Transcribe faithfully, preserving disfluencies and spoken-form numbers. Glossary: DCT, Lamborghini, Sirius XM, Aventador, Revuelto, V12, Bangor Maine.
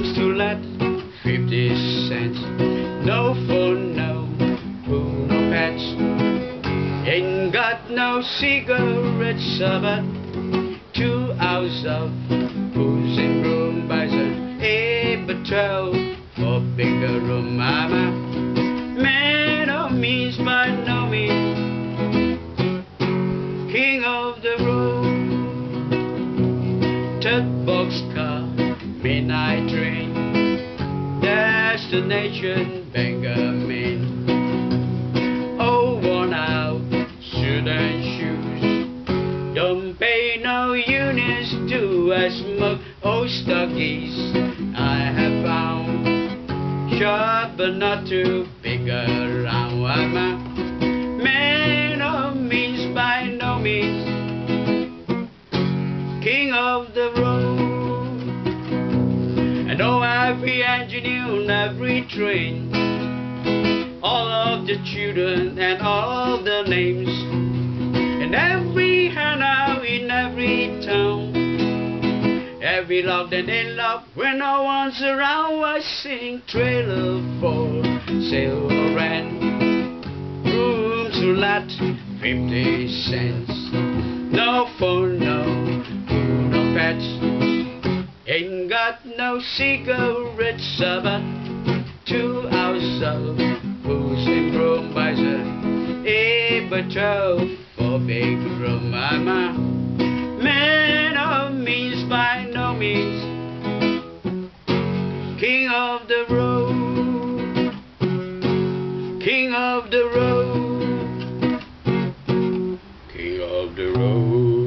comes to let fifty cents. No phone, no pool pets. Ain't got no cigarettes, but two hours of booze and room buys an eight by twelve for bigger room. I'm a man of means by no means, king of the road. Third box car, midnight train, destination Bangor Maine. Oh, worn out suit and shoes, don't pay no units, do I smoke? Oh, stockies I have found, sharp but not too big around. I'm a man of means by no means, king of the road. And oh, every engineer on every train, all of the children and all the names, and every handout in every town, every love that they love when no one's around. I sing trailer for sale or rent, rooms to let fifty cents. No phone, no food, no pets. Ain't got no cigarettes, but two hours of booze in room buys an eight by twelve for big room. I'm a man of means by no means, king of the road, king of the road, king of the road.